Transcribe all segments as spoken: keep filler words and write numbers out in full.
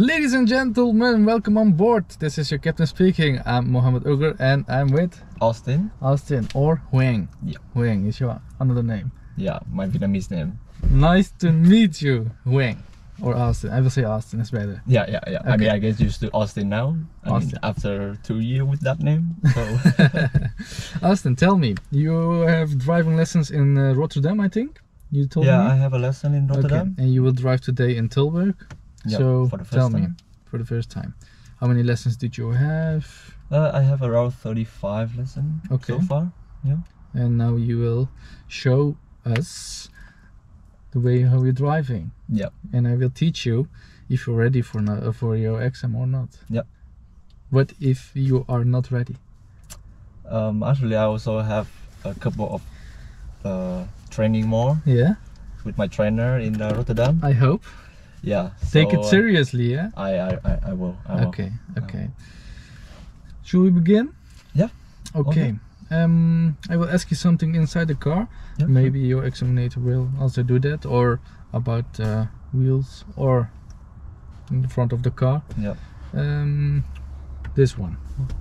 Ladies and gentlemen, welcome on board. This is your captain speaking. I'm Mohamed Uygur and I'm with Austin. Austin or Huyang. Yeah. Huyang is your another name. Yeah, my Vietnamese name. Nice to meet you, Huyang. Or Austin. I will say Austin, it's better. Yeah, yeah, yeah. Okay. I mean, I get used to Austin now. I Austin. Mean, after two years with that name. So. Austin, tell me, you have driving lessons in uh, Rotterdam, I think? You told yeah, me? Yeah, I have a lesson in Rotterdam. Okay. And you will drive today in Tilburg? Yeah, so for the first tell time. me, for the first time. How many lessons did you have? Uh, I have around thirty-five lessons okay. so far. Yeah. And now you will show us the way how you're driving. Yeah. And I will teach you if you're ready for no, for your exam or not. Yeah. What if you are not ready? Um, actually, I also have a couple of uh, training more. Yeah. With my trainer in uh, Rotterdam. I hope. Yeah. Take so, it seriously, uh, yeah. I I I will. I okay. Will. Okay. Will. Should we begin? Yeah. Okay. okay. Um, I will ask you something inside the car. Yep. Maybe your examinator will also do that, or about uh, wheels, or in the front of the car. Yeah. Um, this one.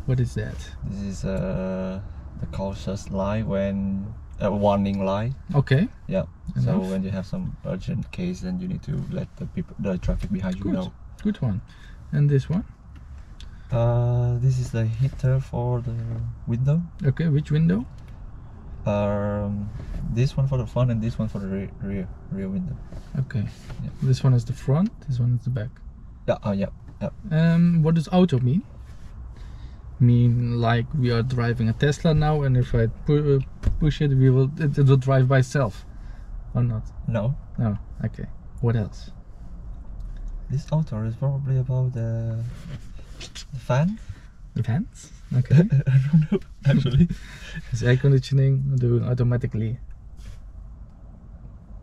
What is that? This is uh, the cautious lie when a uh, warning lie. Okay. Yeah. Enough. So when you have some urgent case, then you need to let the people, the traffic behind you Good. know. Good one. And this one. Uh, this is the heater for the window. Okay, which window? Um, this one for the front and this one for the re rear rear window. Okay. Yeah. This one is the front. This one is the back. Yeah. Uh, yeah. Yeah. Um, what does auto mean? Mean like we are driving a Tesla now, and if I pu uh, push it, we will it, it will drive by itself, or not? No. No. Okay. What else? This auto is probably about the. The fan? The fans? Okay. I don't know, actually. Is air conditioning doing automatically?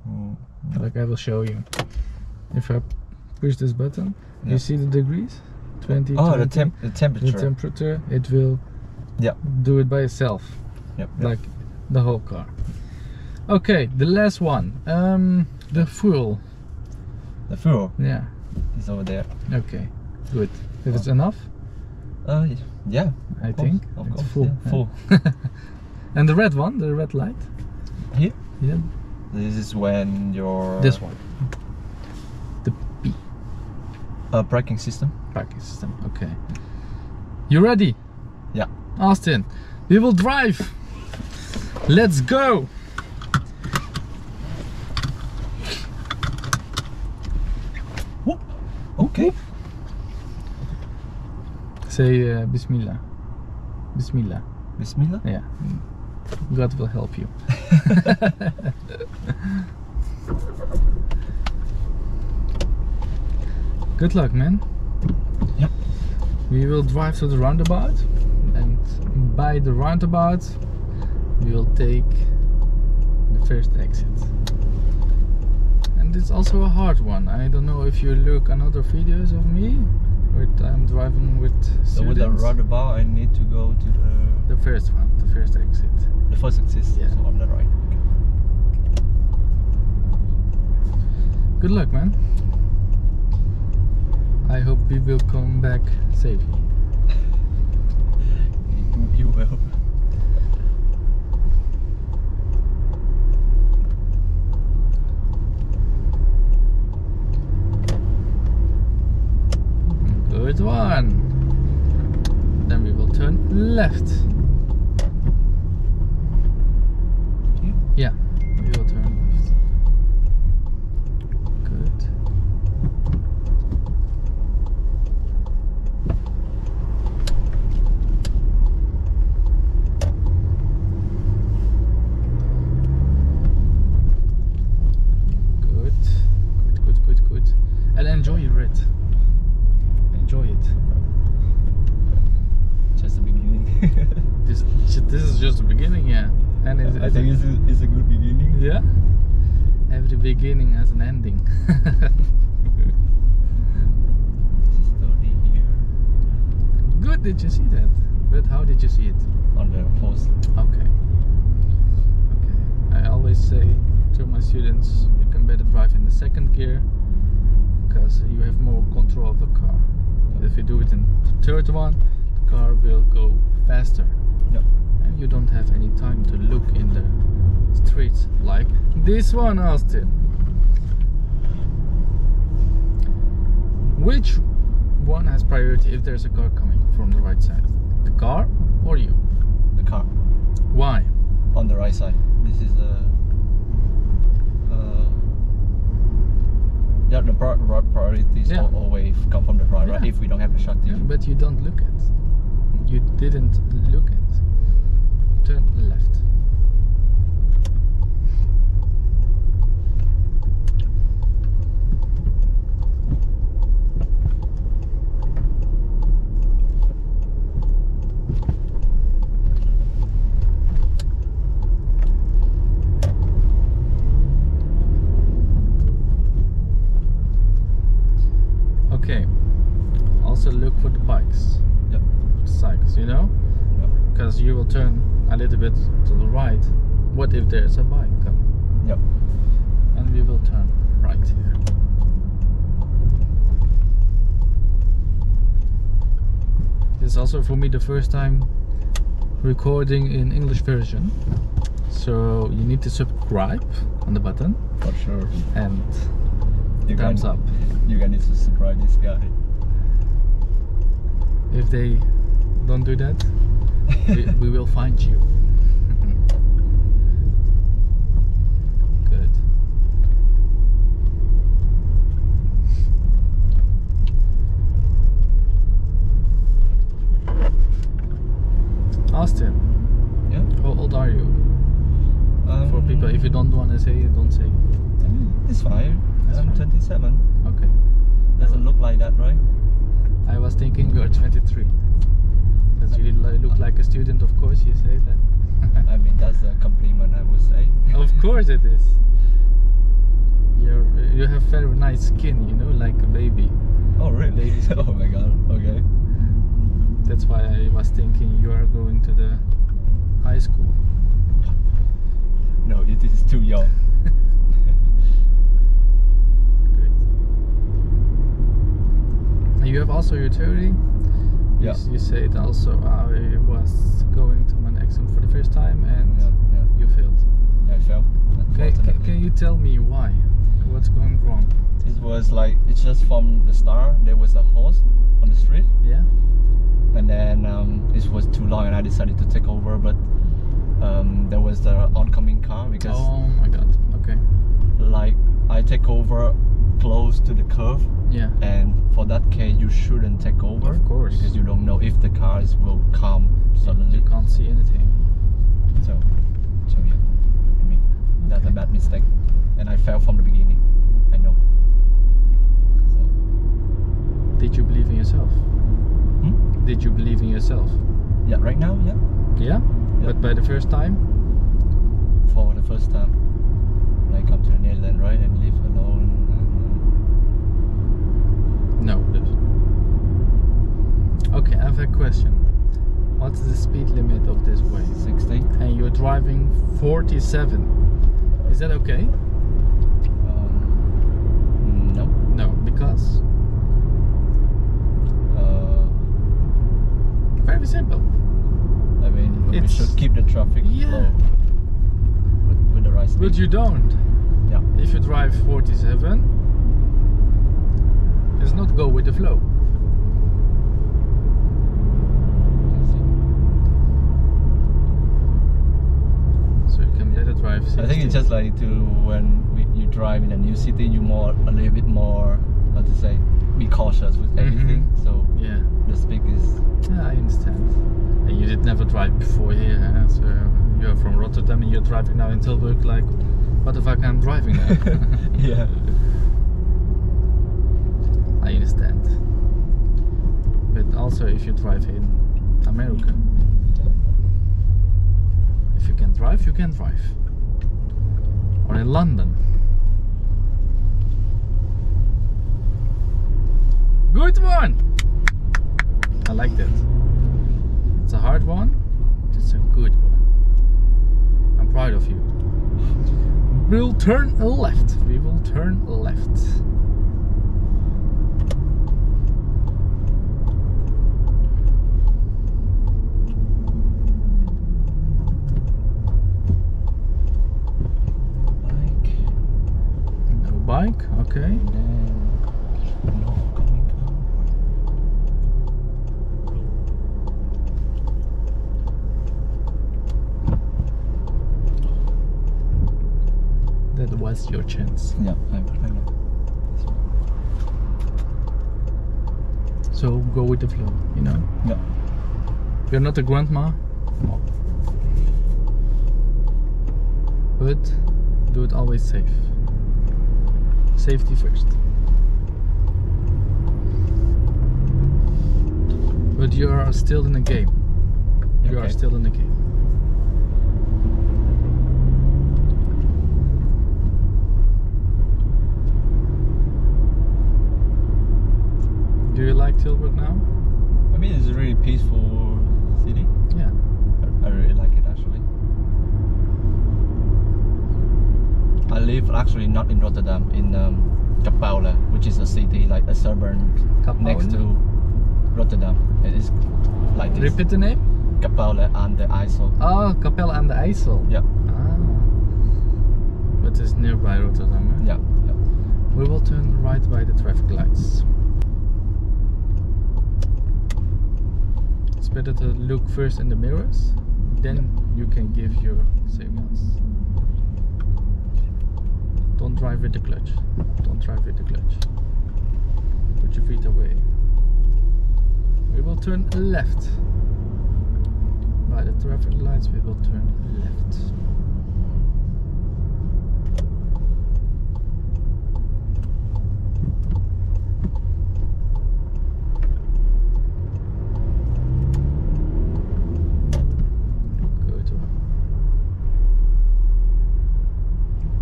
Mm, no. Like I will show you. If I push this button, yeah. you see the degrees? twenty, oh, twenty, the, temp the temperature. The temperature, it will yeah. do it by itself. Yep, yep. Like the whole car. Okay, the last one. Um, the fuel. The fuel? Yeah. It's over there. Okay, good. If it's enough? Uh, yeah. I course, think of it's course, full. Yeah, full. And the red one, the red light? Here? Yeah. This is when your... This one. The P. Uh, braking system. Braking system, okay. You ready? Yeah. Austin, we will drive. Let's go. Whoop. Okay. Say uh, Bismillah. Bismillah. Bismillah? Yeah. God will help you. Good luck, man. Yep. We will drive to the roundabout, and by the roundabout, we will take the first exit. And it's also a hard one. I don't know if you look on other videos of me. With, I'm driving with students. So with the roundabout I need to go to the... The first one, the first exit. The first exit, yeah. So on the right. Okay. Good luck, man. I hope we will come back safely. You will. Good one. Then we will turn left. Here? Yeah, we will turn left. Good. Good. Good. Good. Good. Good. And enjoy your ride. Enjoy it. Just the beginning. this, this is just the beginning, yeah. And it's, I it's think a, it's, a, it's a good beginning. Yeah. Every beginning has an ending. This is totally here. Good. Did you see that? But how did you see it? On the post. Okay. Okay. I always say to my students, you can better drive in the second gear because you have more control of the car. if you do it in the third one, the car will go faster. Yep. And you don't have any time to look in the streets like this one, Austin. Which one has priority if there's a car coming from the right side? The car or you? The car. Why? On the right side. This is a... Yeah, the priorities yeah. always come from the right, yeah. right? If we don't have the shot. Yeah, but you don't look at. You didn't look at. Turn left. You will turn a little bit to the right. What if there's a bike coming? Yep. And we will turn right here. This is also for me the first time recording in English version. So you need to subscribe on the button. For sure. And you thumbs can, up. You're gonna need to subscribe this guy. If they don't do that, we, we will find you. Good. Austin. Yeah? How old are you? Um, For people, if you don't want to say it, don't say it. It's fine. It's I'm fine. twenty-seven. Okay. Doesn't look like that, right? I was thinking you are twenty-three. Because you look like a student, of course you say that. I mean, that's a compliment, I would say. Of course it is. You're, you have very nice skin, you know, like a baby. Oh really? Baby skin. Oh my god, okay. That's why I was thinking you are going to the high school. No, it is too young. Good. And you have also your theory. Yeah. You, you said also I was going to my exam for the first time and yeah, yeah. you failed. Yeah, I failed. Can, can, can you tell me why? What's going wrong? It was like, it's just from the start, there was a horse on the street. Yeah. And then um, it was too long and I decided to take over, but um, there was the oncoming car because... Oh my god, okay. Like, I take over close to the curve. Yeah. And for that case you shouldn't take over. Of course. Because you don't know if the cars will come suddenly. You can't see anything. So so yeah. I mean okay. that's a bad mistake. And I fell from the beginning. I know. So. Did you believe in yourself? Hmm? Did you believe in yourself? Yeah, right now, yeah. Yeah? yeah. But by the first time? For the first time. When I come to the Netherlands, right, and live alone. No. Okay, I have a question. What's the speed limit of this way? sixty. And you're driving forty-seven. Is that okay? Um, no. No, because? Uh, Very simple. I mean, it's, we should keep the traffic yeah. low. With, with the right speed. But you don't. Yeah. If you drive forty-seven, does not go with the flow. So you can let it drive sixty. I think it's just like to when we, you drive in a new city, you more a little bit more, how to say, be cautious with everything. Mm-hmm. So yeah, the speed is. Yeah, I understand. And you did never drive before here, huh? So you're from Rotterdam and you're driving now in Tilburg. Like, what the fuck I'm driving now? yeah. I understand, but also if you drive in America, if you can drive, you can drive, or in London. Good one! I like that. It's a hard one, it's a good one. I'm proud of you. We'll turn left, we will turn left. that's your chance. Yeah, I, I know. So go with the flow, you know? Yeah. You're not a grandma? No. But do it always safe. Safety first. But you are still in the game. You okay. are still in the game. Do you like Tilburg now? I mean, it's a really peaceful city. Yeah. I, I really like it, actually. I live actually not in Rotterdam, in um, Capelle, which is a city, like a suburb Capelle. Next to Rotterdam. It is like this. Repeat the name? Capelle aan den IJssel. Oh, Capelle aan den IJssel. Yeah. Ah. But it's nearby Rotterdam, eh? Yeah. yeah. We will turn right by the traffic lights. It's better to look first in the mirrors, then yeah. you can give your signals. Don't drive with the clutch. Don't drive with the clutch. Put your feet away. We will turn left. By the traffic lights, we will turn left.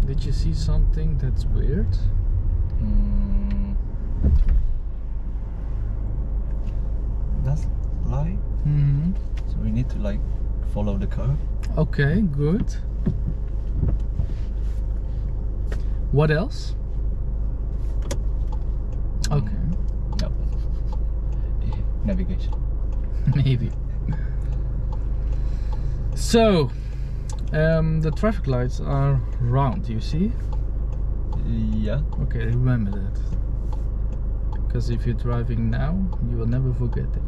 Did you see something that's weird? Mm. That's light. Mm-hmm. So we need to like follow the curve. Okay, good. What else? Okay. Mm. No. Navigation. Maybe. So. Um, the traffic lights are round, you see? Yeah. Okay, remember that. Because if you're driving now, you will never forget it.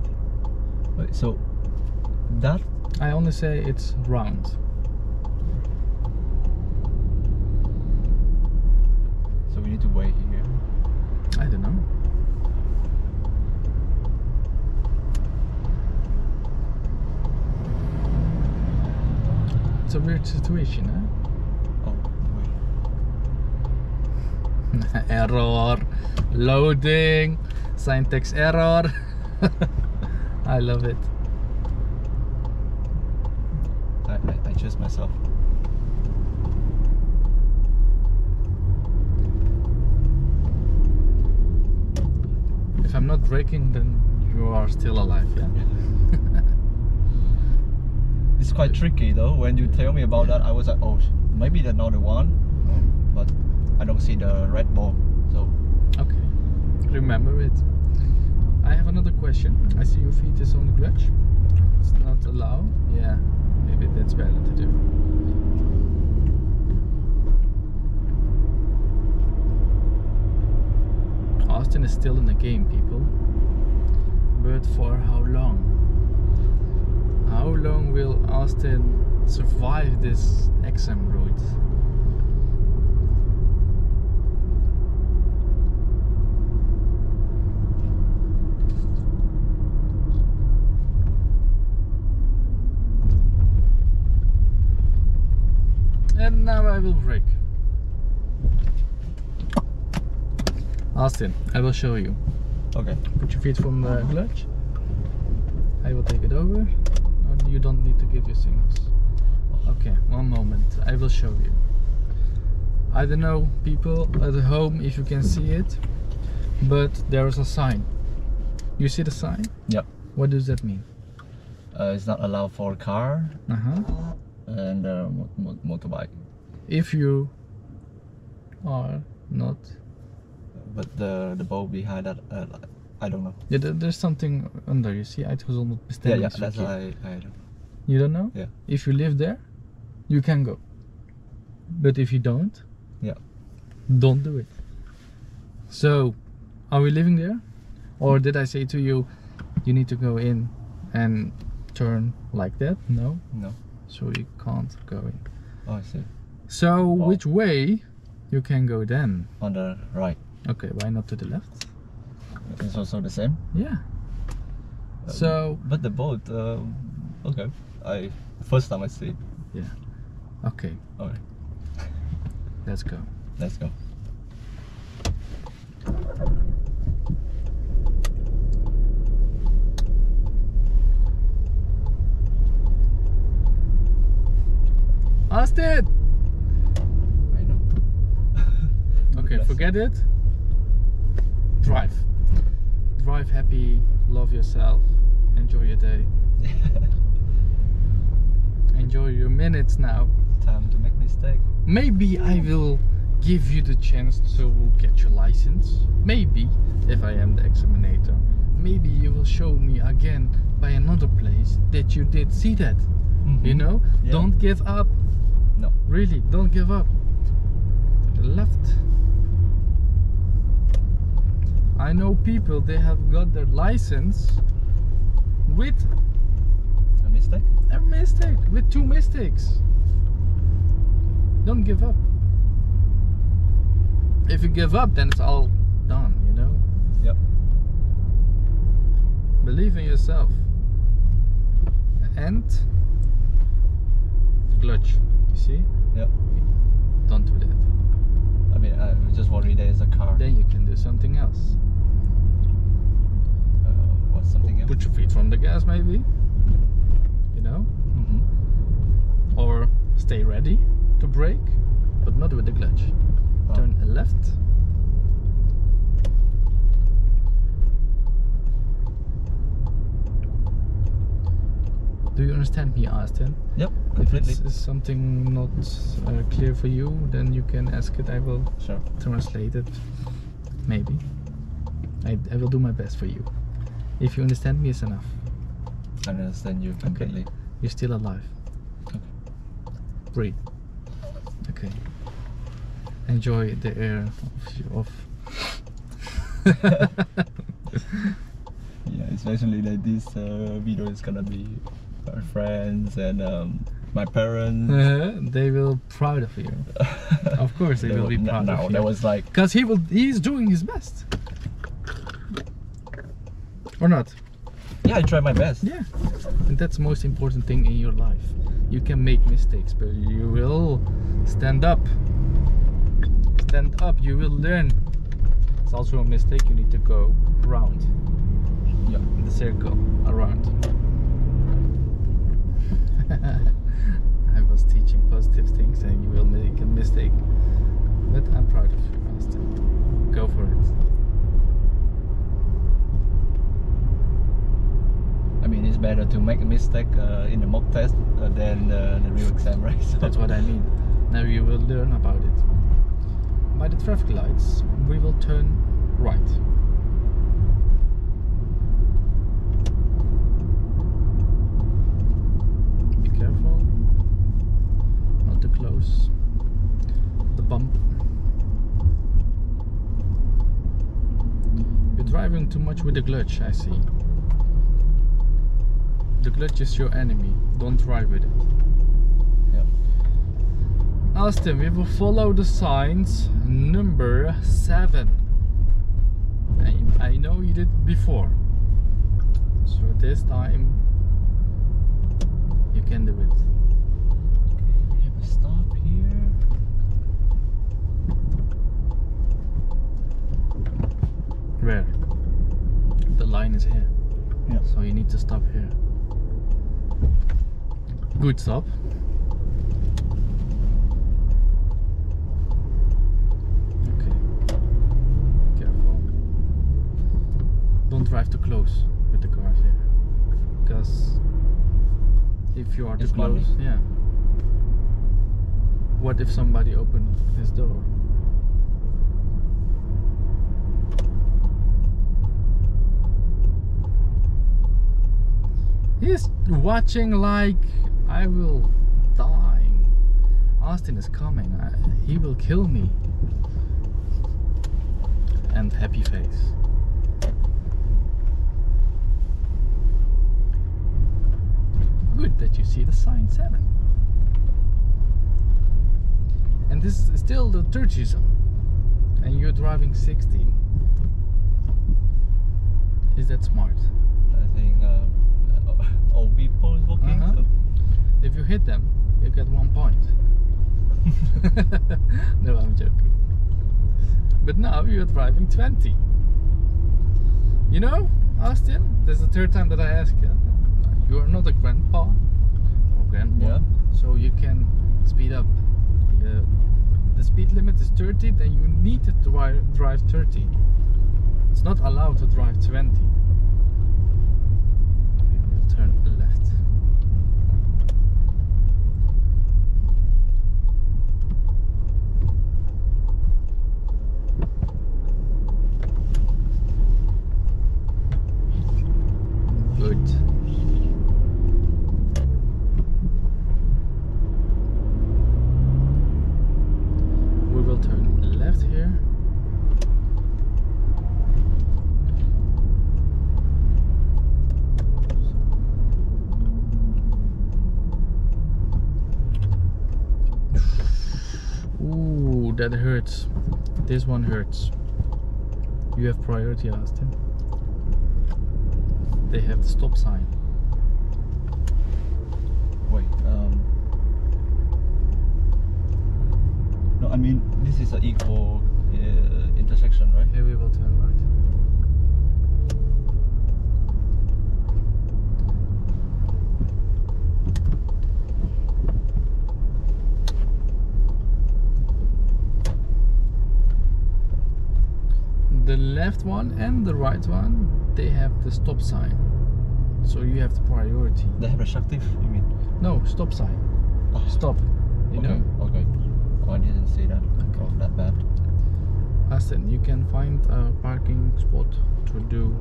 Wait, so that? I only say it's round. So we need to wait here. I don't know. It's a weird situation, eh? Oh, wait. Error! Loading! Syntax error! I love it. I, I, I chose myself. If I'm not braking, then you are still alive, yeah? It's quite tricky though. When you tell me about yeah. that, I was like, oh, maybe that's not the one, but I don't see the red ball. So okay, remember it. I have another question. I see your feet is on the clutch. It's not allowed. Yeah, maybe that's better to do. Austin is still in the game, people. But for how long? How long will Austin survive this X M route? And now I will brake. Austin, I will show you. Okay. Put your feet from the clutch. I will take it over. You don't need to give your signals. Okay, one moment. I will show you. I don't know, people at home, if you can see it, but there is a sign. You see the sign? Yeah. What does that mean? Uh, it's not allowed for a car uh-huh. and a mo motorbike. If you are not. But the the bow behind that. Uh, I don't know. Yeah, there's something under, you see? eighthonderd bestemming. Yeah, yeah, that's what I, I don't know. You don't know? Yeah. If you live there, you can go. But if you don't, yeah, don't do it. So, are we living there? Or did I say to you, you need to go in and turn like that? No? No. So you can't go in. Oh, I see. So, oh. which way You can go then. On the right. Okay, why not to the left? It's also the same? Yeah. Uh, so... But the boat, uh, okay. I first time I see it. Yeah. Okay. Alright. Let's go. Let's go. Austin! I know. Okay, forget it. Drive. Drive happy, love yourself, enjoy your day. Enjoy your minutes now. It's time to make mistakes. Maybe I will give you the chance to get your license. Maybe, if I am the examinator, maybe you will show me again by another place that you did see that. Mm-hmm. You know? Yeah. Don't give up. No. Really, don't give up. To the left. I know people, they have got their license with... A mistake? A mistake, with two mistakes. Don't give up. If you give up, then it's all done, you know? Yep. Believe in yourself. And... clutch. You see? Yeah. Don't do that. I mean, I just worry there is a car. Then you can do something else. Uh, what's something else? Put your feet from the gas, maybe. You know? Mm-hmm. Or stay ready to brake, but not with the clutch. Oh. Turn left. Do you understand me, Austin? Yep, completely. If it's something not uh, clear for you, then you can ask it. I will sure. translate it. Maybe. I, I will do my best for you. If you understand me, it's enough. I understand you completely. Okay. You're still alive. Okay. Breathe. Okay. Enjoy the air of... Yeah, especially that this uh, video is gonna be... our friends and um, my parents. Uh, they will proud of you. Of course they, they will be proud no, of you. No, that was like... Because he will, he's doing his best. Or not? Yeah, I try my best. Yeah. And that's the most important thing in your life. You can make mistakes, but you will stand up. Stand up, you will learn. It's also a mistake, you need to go round. Yeah. In the circle, around. I was teaching positive things and you will make a mistake. But I'm proud of you, Austin. Go for it. I mean, it's better to make a mistake uh, in the mock test uh, than uh, the real exam, right? So that's what I mean. Now you will learn about it. By the traffic lights, we will turn right. Close the bump. You're driving too much with the clutch, I see. The clutch is your enemy. Don't drive with it. Yep. Austin, we will follow the signs number seven. I, I know you did before, so this time you can do it. Stop here. Where? The line is here. Yeah. So you need to stop here. Good stop. Okay. Be careful. Don't drive too close with the cars here. Because if you are too close, yeah. What if somebody opened his door? He's watching like I will die. Austin is coming. I, he will kill me. And happy face. Good that you see the sign seven. and this is still the thirty zone, and you're driving sixteen. Is that smart? I think um, all people walking. Uh-huh. So. If you hit them, you get one point. No, I'm joking. But now you're driving twenty. You know, Austin, this is the third time that I ask you. You are not a grandpa or grandpa, yeah. So you can speed up. Uh, the speed limit is thirty, then you need to dri drive thirty. It's not allowed to drive twenty. We will turn left. That hurts. This one hurts. You have priority, Austin. They have the stop sign. Wait. Um, no, I mean this is an equal uh, intersection, right? Here we will turn right. The left one and the right one, they have the stop sign, so you have the priority. They have restrictive, you mean? No, stop sign. Oh. Stop. You okay. know. Okay. Oh, I didn't see that. Okay. Oh, that bad. Austin, you can find a parking spot to do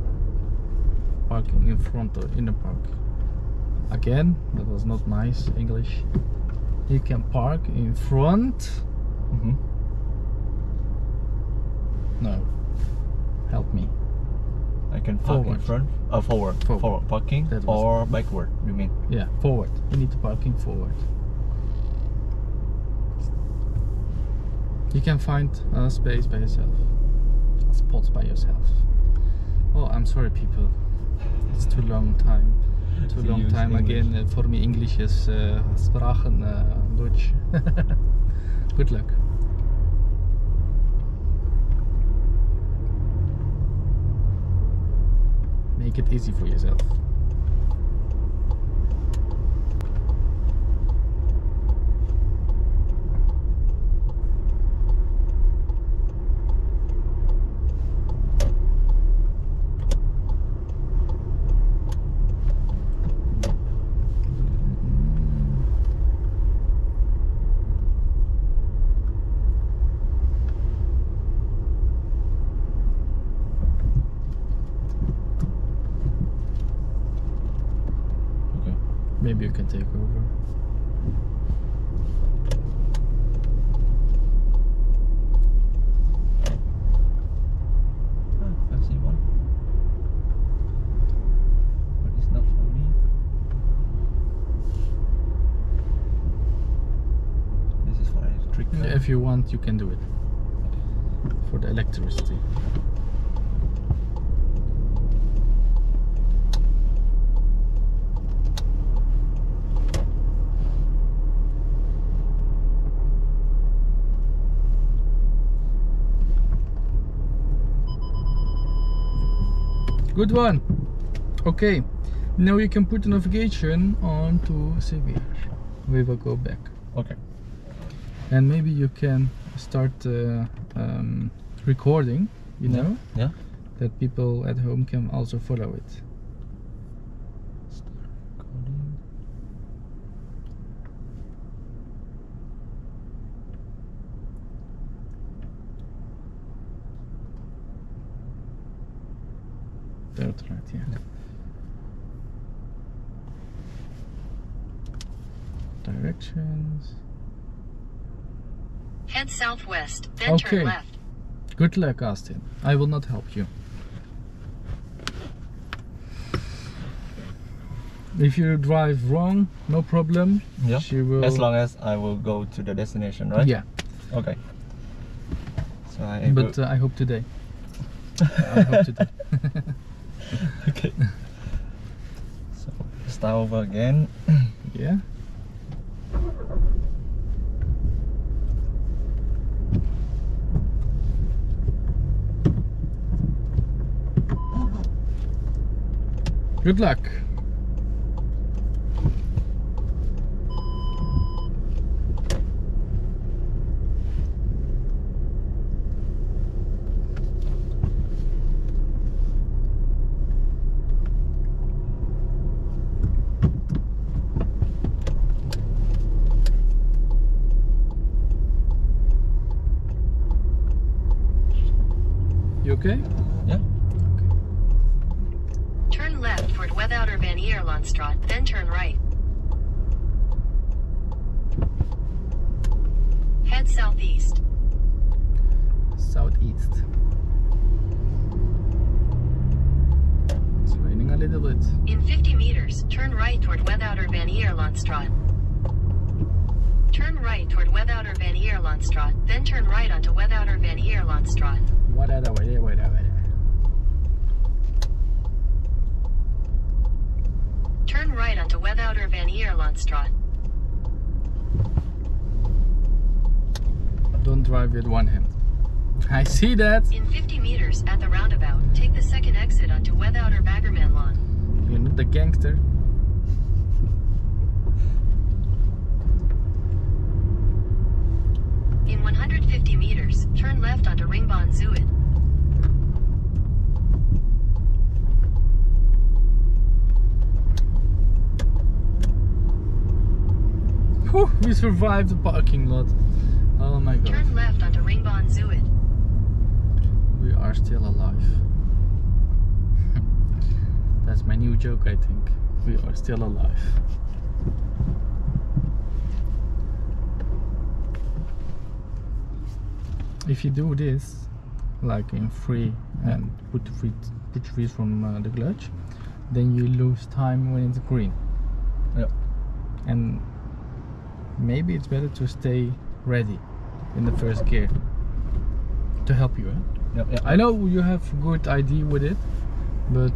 parking in front or in the park. Again, that was not nice English. You can park in front. Mm-hmm. No. Help me. I can park forward. in front, uh, forward, forward, forward parking, or it. backward. You mean? Yeah, forward. You need to parking forward. You can find a space by yourself, a spot by yourself. Oh, I'm sorry, people. It's too long time. Too See long time again. Uh, for me, English is uh, Sprachen uh, Deutsch. Good luck. Make it easy for yourself. Maybe you can take over. Ah, I see one. But it's not for me. This is for electricity. Yeah, if you want, you can do it. For the electricity. Good one. Okay, now you can put the navigation on to C B R. We will go back. Okay. And maybe you can start uh, um, recording, you yeah. know? Yeah. That people at home can also follow it. Start recording. Third right, yeah. yeah. Directions. Head southwest, then okay. turn left. Good luck, Austin. I will not help you. If you drive wrong, no problem. Yeah. She will... As long as I will go to the destination, right? Yeah. Okay. So I but uh, I hope today. I hope today. Okay. So start over again. Yeah. Good luck. You okay? Yeah. Then turn right. Head southeast. Southeast. It's raining a little bit. In fifty meters, turn right toward Wethouderban Eerlandstraat. Turn right toward Wethouderban Eerlandstraat, then turn right onto Wethouderban Eerlandstraat. What other way? Wait, wait, wait. Turn right onto Wethouderban Eerlandstraat. Don't drive with one hand. I see that. In fifty meters at the roundabout, take the second exit onto Wethouder Baggermanlaan. You're not the gangster. In one hundred fifty meters, turn left onto Ringbaan Zuid. Whew, we survived the parking lot. Oh my god. Turn left onto Ringbaan Zuid. We are still alive. That's my new joke, I think. We are still alive. If you do this, like in free and put free, put free from uh, the clutch, then you lose time when it's green. Yeah. And maybe it's better to stay ready in the first gear to help you. Eh? Yep, yep. I know you have good idea with it, but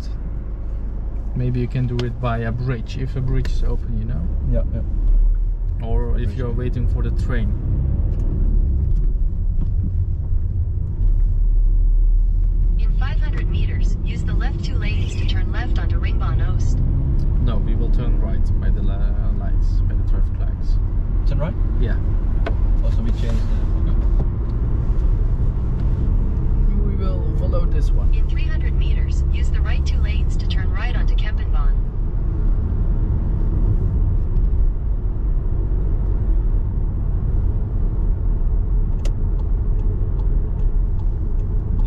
maybe you can do it by a bridge if a bridge is open, you know. Yeah. Yep. Or if you're waiting for the train. In five hundred meters, use the left two lanes to turn left onto Ringbaan Oost. No, we will turn right by the uh, lights, by the traffic lights. Is that right? Yeah. Also we changed the... We will follow this one. In three hundred meters, use the right two lanes to turn right onto Kempenbaan.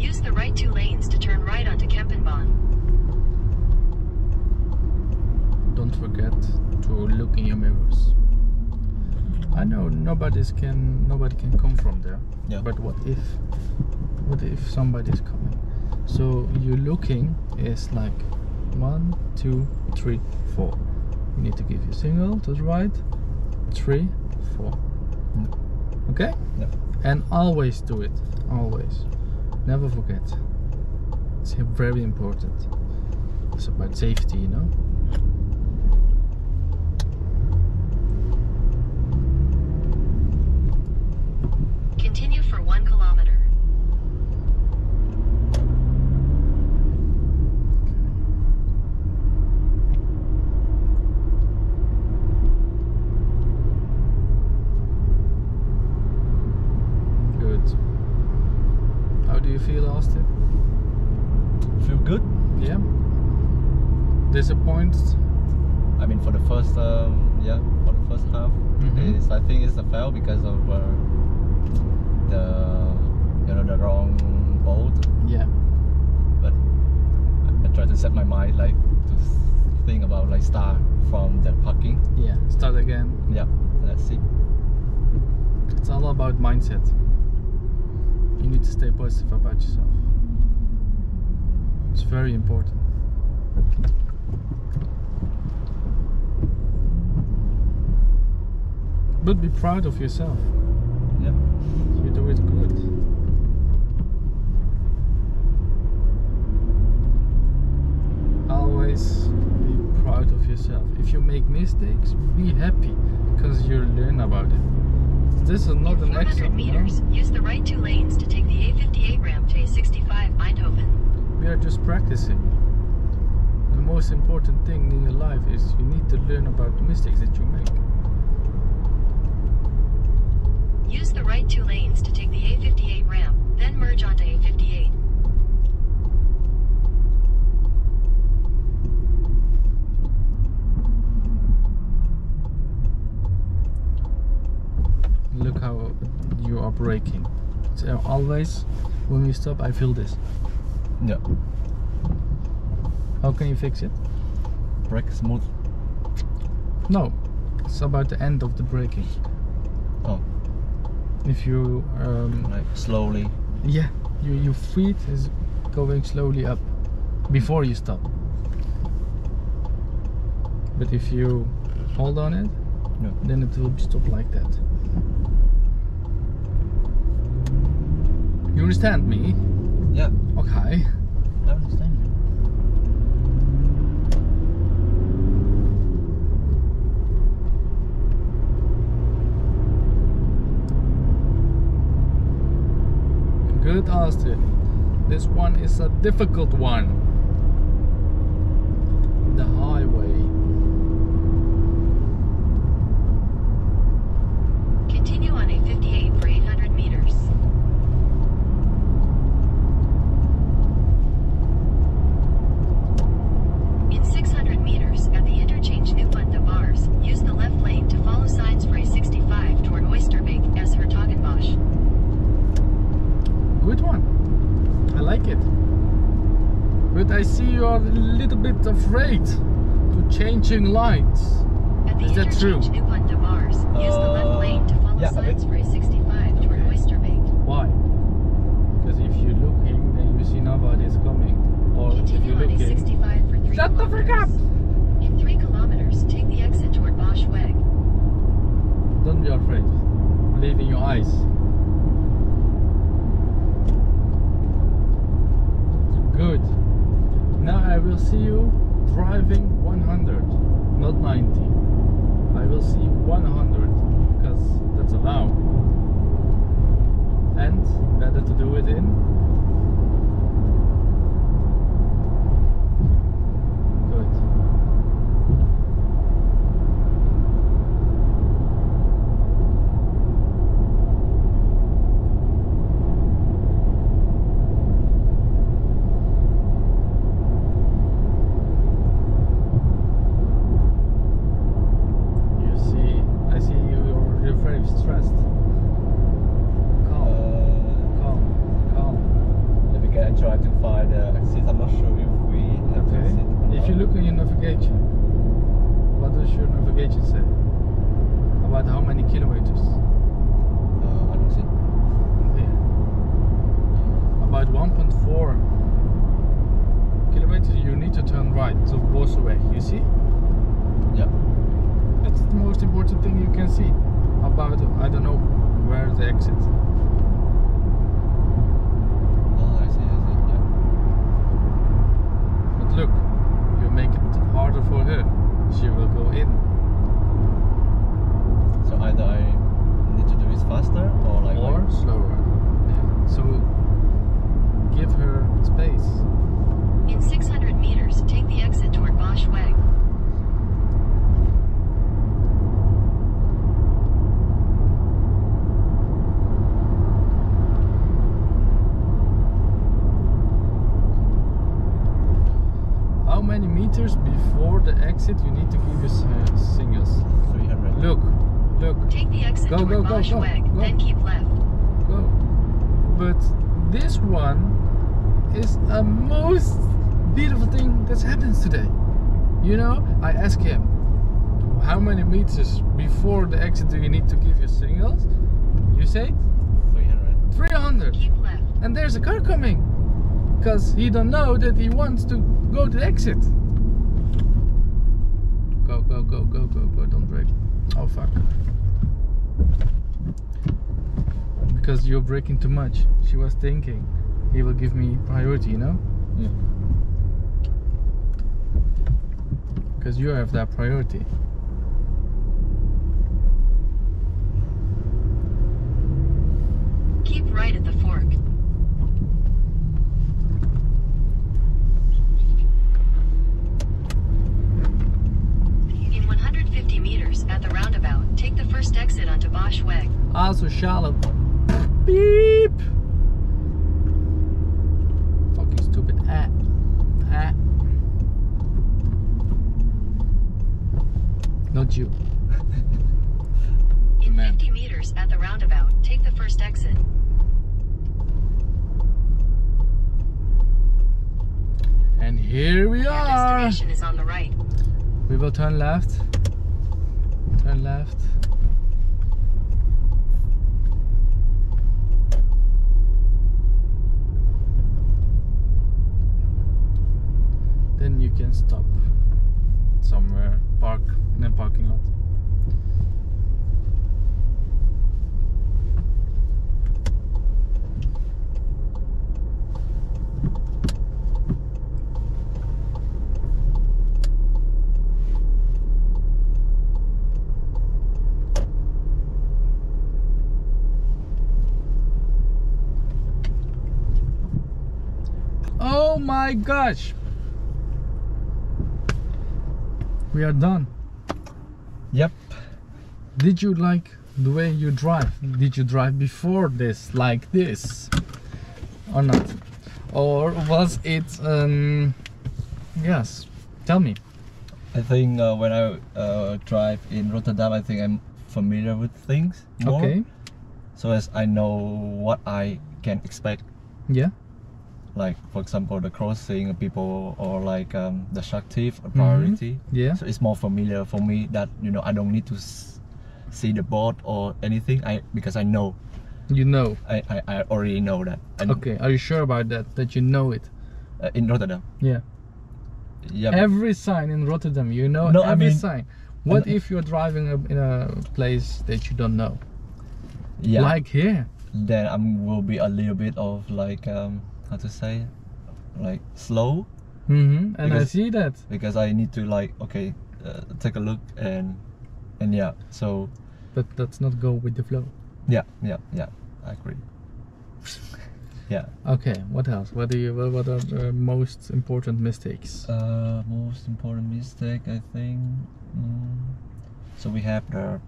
Use the right two lanes to turn right onto Kempenbaan. Don't forget to look in your mirrors. I know nobody's can nobody can come from there. Yeah. But what if what if somebody's coming? So you looking is like one, two, three, four. You need to give your signal to the right. Three, four. No. Okay? No. And always do it. Always. Never forget. It's very important. It's about safety, you know? Continue for one kilometer. Good. How do you feel, Austin? Feel good? Yeah. Disappointed? I mean, for the first, um, yeah, for the first half, mm-hmm. it's, I think it's a fail because of. Uh, The, you know, the wrong boat. Yeah. But I, I try to set my mind like to think about like start from the parking. Yeah. Start again. Yeah. That's it. It's all about mindset. You need to stay positive about yourself. It's very important. But be proud of yourself. Yeah. yourself. If you make mistakes, be happy, because you learn about it. This is not an exam. Meters, no? Use the right two lanes to take the A fifty-eight ramp to A sixty-five Eindhoven. We are just practicing. The most important thing in your life is you need to learn about the mistakes that you make. Use the right two lanes to take the A fifty-eight ramp, then merge onto A fifty-eight. Look how you are braking. So always when we stop, I feel this. Yeah. How can you fix it? Brake smooth. No, it's about the end of the braking. Oh. If you um, like slowly. Yeah, your your feet is going slowly up before you stop. But if you hold on it, no, then it will stop like that. You understand me? Yeah. Okay. I understand you. Good, Austin. This one is a difficult one. The highway. Continue on A fifty-eight for eight hundred meters. In six hundred meters, at the interchange New Bund the Bars, use the left lane to follow signs for A sixty-five toward Oysterbeek as Hertogenbosch. Good one. I like it. But I see you are a little bit afraid to changing lines. At the Is that true? New Bund the Bars, uh, use the left lane to follow yeah, signs for A sixty-five okay. toward Oysterbeek. Why? Because if you look in, then you see nobody is coming. Or Continue if you look on A sixty-five for three Shut the frick up! In three kilometers, take the exit toward Boschweg. Don't be afraid. Believe in your eyes. Good. Now I will see you driving one hundred, not ninety. I will see one hundred because that's allowed. And better to do it in. Good. Before the exit, you need to give your uh, signals. three hundred. Look, look. Take the exit go, toward Boschweg, then keep left. Go. But this one is a most beautiful thing that happens today. You know, I ask him, how many meters before the exit do you need to give your signals? You say? three hundred. three hundred. Keep left. And there's a car coming. Because he don't know that he wants to go to the exit. Go, go, go, go, go, go, don't brake. Oh, fuck. Because you're braking too much. She was thinking, he will give me priority, you know? Yeah. because you have that priority. Keep right at the fork. In one hundred fifty meters at the roundabout, take the first exit onto Boschweg. Ah, so shallow. Beep. Fucking stupid app. Ah. Not you. In Man. fifty meters at the roundabout, take the first exit. And here we are. Our destination is on the right. We will turn left. Turn left. Then you can stop somewhere, park in a parking lot. Oh my gosh! We are done. Yep. Did you like the way you drive? Did you drive before this like this or not? Or was it um yes, tell me. I think uh, when I uh, drive in Rotterdam, I think I'm familiar with things more. Okay. So as I know what I can expect. Yeah. Like, for example, the crossing people, or like um, the shark thief or priority. Mm-hmm. Yeah. So it's more familiar for me that, you know, I don't need to s see the board or anything. I because I know. You know. I, I, I already know that. I okay. Know. Are you sure about that? That you know it? Uh, in Rotterdam. Yeah. Yeah. Every sign in Rotterdam, you know no, every I mean, sign. What I'm, if you're driving in a place that you don't know? Yeah. Like here. Then I will be a little bit of like. Um, How to say, like slow, mm-hmm. and because, I see that because I need to like okay, uh, take a look and and yeah. So, but that's not go with the flow. Yeah, yeah, yeah. I agree. Yeah. Okay. What else? What do you? What are the most important mistakes? Uh, most important mistake, I think. Mm, so we have the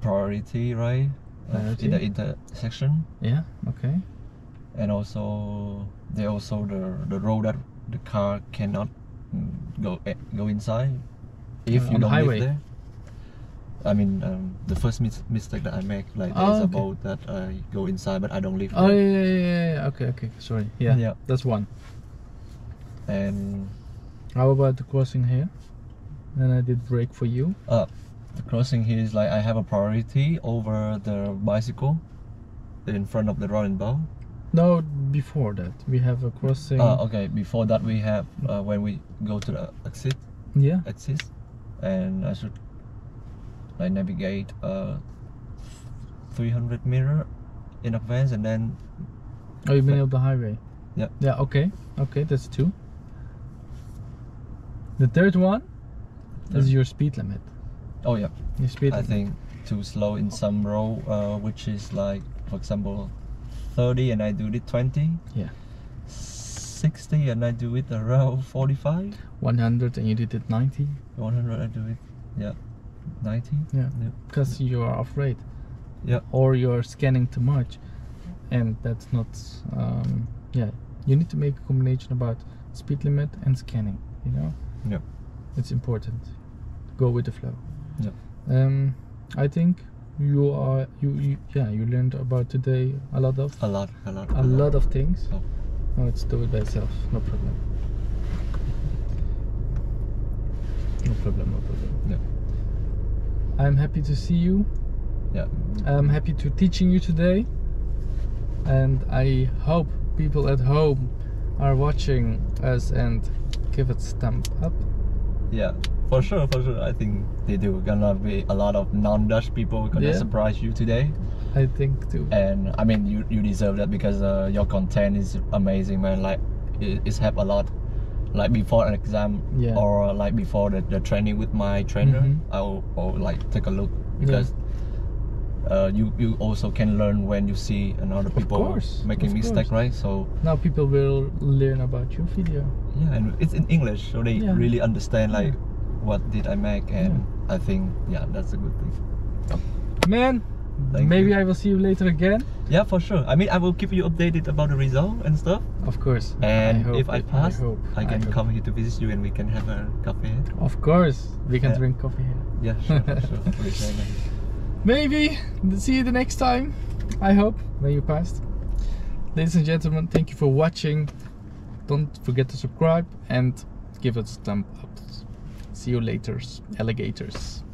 priority, right? Priority. In the intersection. Yeah. Okay. And also, they also the the road that the car cannot go go inside if uh, you don't live there. I mean, um, the first mis mistake that I make like oh, is okay. about that I go inside but I don't live. Oh there. Yeah, yeah, yeah, yeah. Okay, okay, sorry. Yeah, yeah, that's one. And how about the crossing here? Then I did brake for you. Uh, the crossing here is like I have a priority over the bicycle in front of the round bow. No, before that we have a crossing. Ah, okay. Before that we have uh, when we go to the exit. Yeah. Exit, and I should like navigate uh, three hundred meter in advance, and then. Oh, you mean up the highway? Yeah. Yeah. Okay. Okay, that's two. The third one yeah. is your speed limit. Oh yeah. Your speed. I limit. think too slow in some row, uh, which is like, for example. thirty and I do it twenty. Yeah. sixty and I do it around forty-five. one hundred and you did it ninety. one hundred I do it, yeah, ninety. Yeah. Because yeah. you are afraid. Yeah. Or you're scanning too much, and that's not. Um, yeah. You need to make a combination about speed limit and scanning. You know. Yeah. It's important. Go with the flow. Yeah. Um, I think. You are you, you yeah you learned about today a lot of a lot a lot a, a lot, lot of things. Oh. No, let's do it by itself. No problem. No problem. No problem. Yeah. I'm happy to see you. Yeah. I'm happy to teaching you today. And I hope people at home are watching us and give it a thumb up. Yeah. For sure, for sure. I think they do. Gonna be a lot of non-Dutch people gonna yeah. surprise you today. I think too. And I mean, you you deserve that because uh, your content is amazing, man. Like, it, it's helped a lot. like before an exam, yeah. or like before the, the training with my trainer, mm-hmm. I'll, I'll like take a look, because yeah. uh, you you also can learn when you see another people course, making mistakes, right? So now people will learn about your video. Yeah, and it's in English, so they yeah. really understand like yeah. what did I make, and yeah. I think yeah, that's a good thing. Man. Thank Maybe you. I will see you later again. Yeah, for sure. I mean, I will keep you updated about the result and stuff. Of course. And I if I pass, I, I can I come here to visit you and we can have a coffee here. Of course. We can yeah. drink coffee here. Yeah, sure, for sure. For sure. Maybe. See you the next time. I hope, when you passed. Ladies and gentlemen, thank you for watching. Don't forget to subscribe and give us a thumb up. See you later, alligators.